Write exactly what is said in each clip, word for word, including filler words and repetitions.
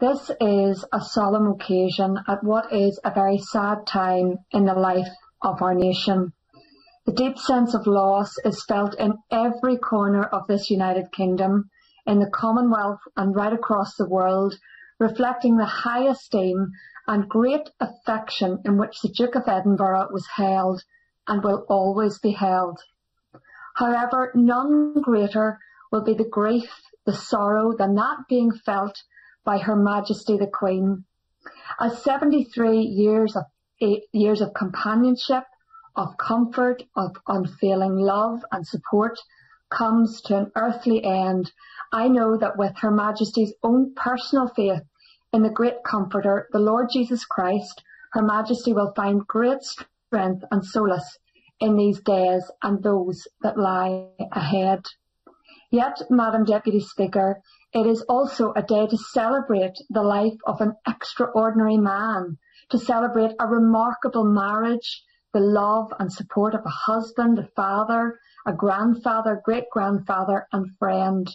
This is a solemn occasion at what is a very sad time in the life of our nation. The deep sense of loss is felt in every corner of this United Kingdom, in the Commonwealth and right across the world, reflecting the high esteem and great affection in which the Duke of Edinburgh was held and will always be held. However, none greater will be the grief, the sorrow, than that being felt by Her Majesty the Queen. As seventy-three years of, eight years of companionship, of comfort, of unfailing love and support comes to an earthly end, I know that with Her Majesty's own personal faith in the great Comforter, the Lord Jesus Christ, Her Majesty will find great strength and solace in these days and those that lie ahead. Yet, Madam Deputy Speaker, it is also a day to celebrate the life of an extraordinary man, to celebrate a remarkable marriage, the love and support of a husband, a father, a grandfather, great-grandfather and friend.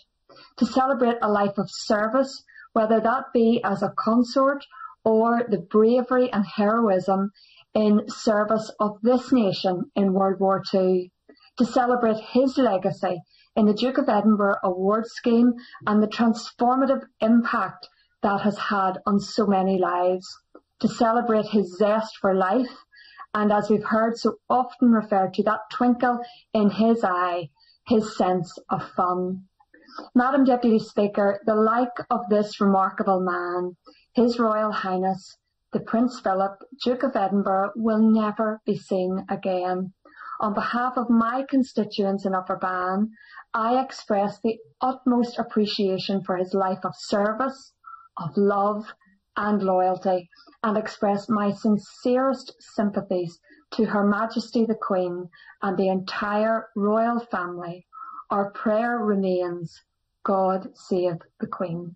To celebrate a life of service, whether that be as a consort or the bravery and heroism in service of this nation in World War Two. To celebrate his legacy in the Duke of Edinburgh Award Scheme and the transformative impact that has had on so many lives. To celebrate his zest for life, and as we've heard so often referred to, that twinkle in his eye, his sense of fun. Madam Deputy Speaker, the like of this remarkable man, His Royal Highness, the Prince Philip, Duke of Edinburgh, will never be seen again. On behalf of my constituents in Upper Ban, I express the utmost appreciation for his life of service, of love and loyalty, and express my sincerest sympathies to Her Majesty the Queen and the entire royal family. Our prayer remains, God save the Queen.